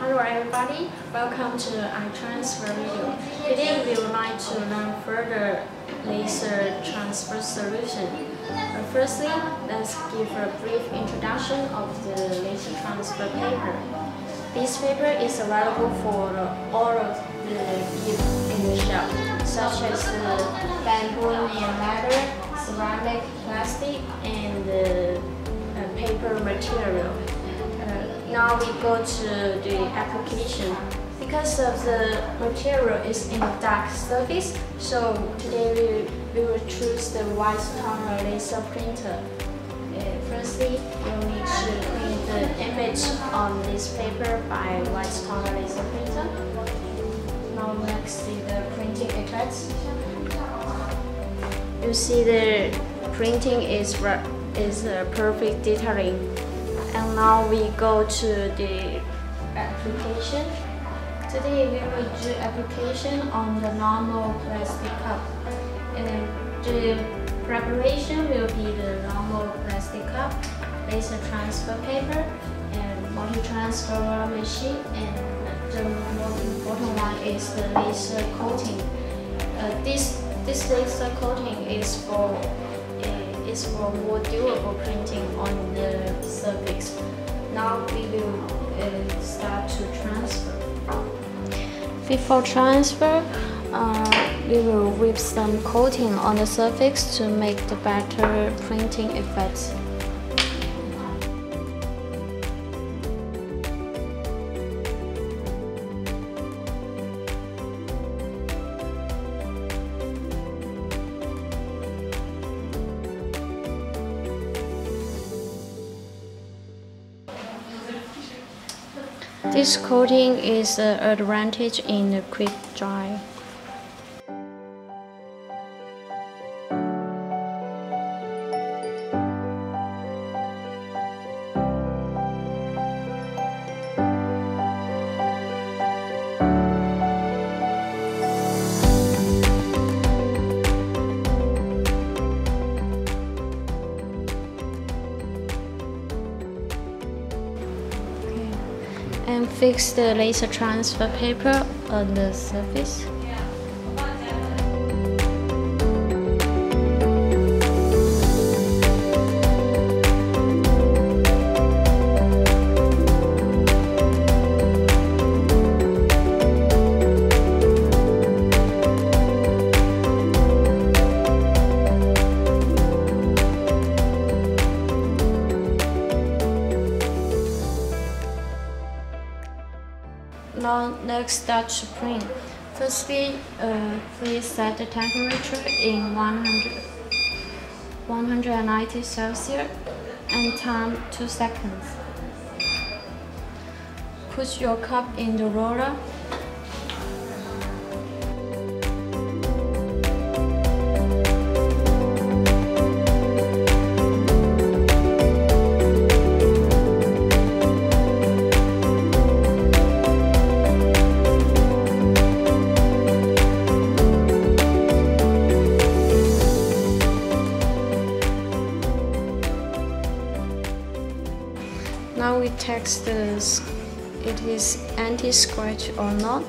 Hello everybody, welcome to iTransfer video. Today we would like to learn further laser transfer solution. But firstly, let's give a brief introduction of the laser transfer paper. This paper is available for all of the gift in the shop, such as the bamboo and leather, ceramic, plastic, and paper material. Now we go to the application. Because of the material is in dark surface, so today we will choose the white color laser printer. Firstly, you'll need to print the image on this paper by white color laser printer. Now next is the printing effects. You see the printing is a perfect detailing. And now we go to the application. Today we will do application on the normal plastic cup. And the preparation will be the normal plastic cup, laser transfer paper, and multi-transfer machine, and the most important one is the laser coating. This laser coating is for more durable printing on the surface. Now we will start to transfer. Before transfer, we will whip some coating on the surface to make the better printing effects. This coating is an advantage in the quick dry. And fix the laser transfer paper on the surface. Now let's start to print. Firstly, please set the temperature in 190 Celsius and time 2 seconds. Put your cup in the roller. Now we test this, it is anti-scratch or not.